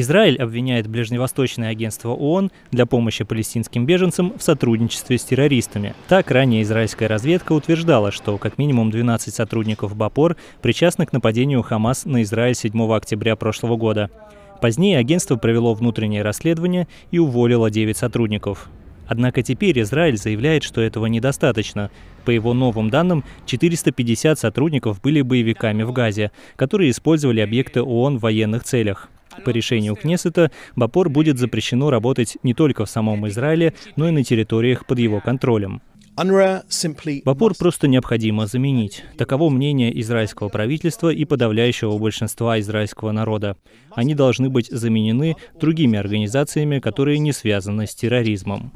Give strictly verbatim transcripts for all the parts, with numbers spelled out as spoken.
Израиль обвиняет Ближневосточное агентство ООН для помощи палестинским беженцам в сотрудничестве с террористами. Так, ранее израильская разведка утверждала, что как минимум двенадцать сотрудников БАПОР причастны к нападению Хамас на Израиль седьмого октября прошлого года. Позднее агентство провело внутреннее расследование и уволило девять сотрудников. Однако теперь Израиль заявляет, что этого недостаточно. По его новым данным, четыреста пятьдесят сотрудников были боевиками в Газе, которые использовали объекты ООН в военных целях. По решению Кнессета, БАПОР будет запрещено работать не только в самом Израиле, но и на территориях под его контролем. БАПОР просто необходимо заменить. Таково мнение израильского правительства и подавляющего большинства израильского народа. Они должны быть заменены другими организациями, которые не связаны с терроризмом.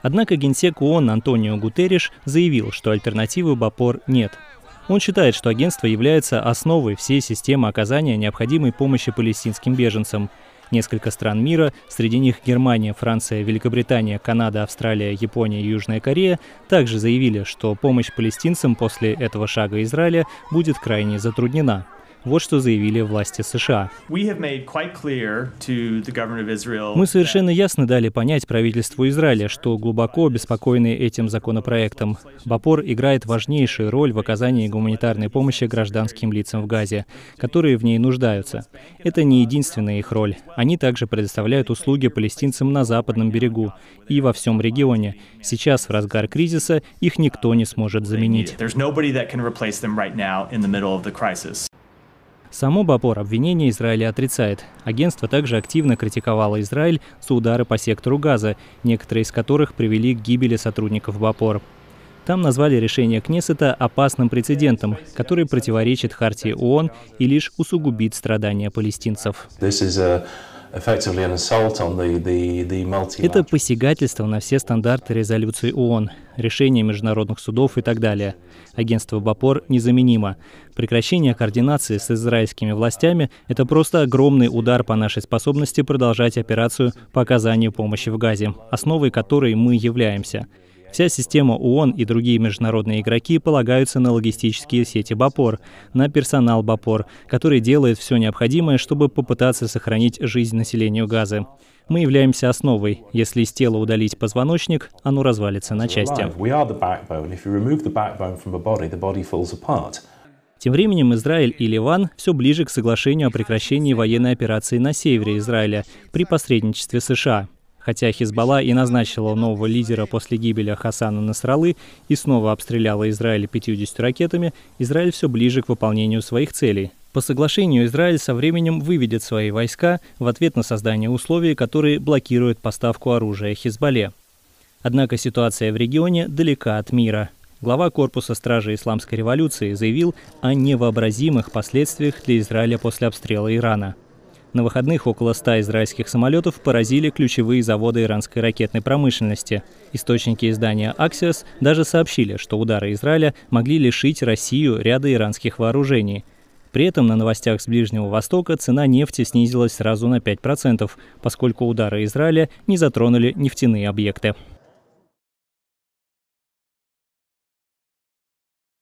Однако генсек ООН Антонио Гутерриш заявил, что альтернативы БАПОР нет. Он считает, что агентство является основой всей системы оказания необходимой помощи палестинским беженцам. Несколько стран мира, среди них Германия, Франция, Великобритания, Канада, Австралия, Япония и Южная Корея, также заявили, что помощь палестинцам после этого шага Израиля будет крайне затруднена. Вот что заявили власти США. Мы совершенно ясно дали понять правительству Израиля, что глубоко обеспокоены этим законопроектом. БАПОР играет важнейшую роль в оказании гуманитарной помощи гражданским лицам в Газе, которые в ней нуждаются. Это не единственная их роль. Они также предоставляют услуги палестинцам на Западном берегу и во всем регионе. Сейчас, в разгар кризиса, их никто не сможет заменить. Само БАПОР обвинение Израиля отрицает. Агентство также активно критиковало Израиль за удары по сектору Газа, некоторые из которых привели к гибели сотрудников БАПОР. Там назвали решение Кнессета опасным прецедентом, который противоречит хартии ООН и лишь усугубит страдания палестинцев. Это посягательство на все стандарты резолюций ООН, решения международных судов и так далее. Агентство БАПОР незаменимо. Прекращение координации с израильскими властями – это просто огромный удар по нашей способности продолжать операцию по оказанию помощи в Газе, основой которой мы являемся. Вся система ООН и другие международные игроки полагаются на логистические сети БАПОР, на персонал БАПОР, который делает все необходимое, чтобы попытаться сохранить жизнь населению Газы. Мы являемся основой. Если из тела удалить позвоночник, оно развалится на части. Тем временем Израиль и Ливан все ближе к соглашению о прекращении военной операции на севере Израиля при посредничестве США. Хотя Хизбалла и назначила нового лидера после гибели Хасана Насраллы и снова обстреляла Израиль пятьюдесятью ракетами, Израиль все ближе к выполнению своих целей. По соглашению Израиль со временем выведет свои войска в ответ на создание условий, которые блокируют поставку оружия Хизбалле. Однако ситуация в регионе далека от мира. Глава корпуса стражи Исламской революции заявил о невообразимых последствиях для Израиля после обстрела Ирана. На выходных около ста израильских самолетов поразили ключевые заводы иранской ракетной промышленности. Источники издания «Аксиос» даже сообщили, что удары Израиля могли лишить Россию ряда иранских вооружений. При этом на новостях с Ближнего Востока цена нефти снизилась сразу на пять процентов, поскольку удары Израиля не затронули нефтяные объекты.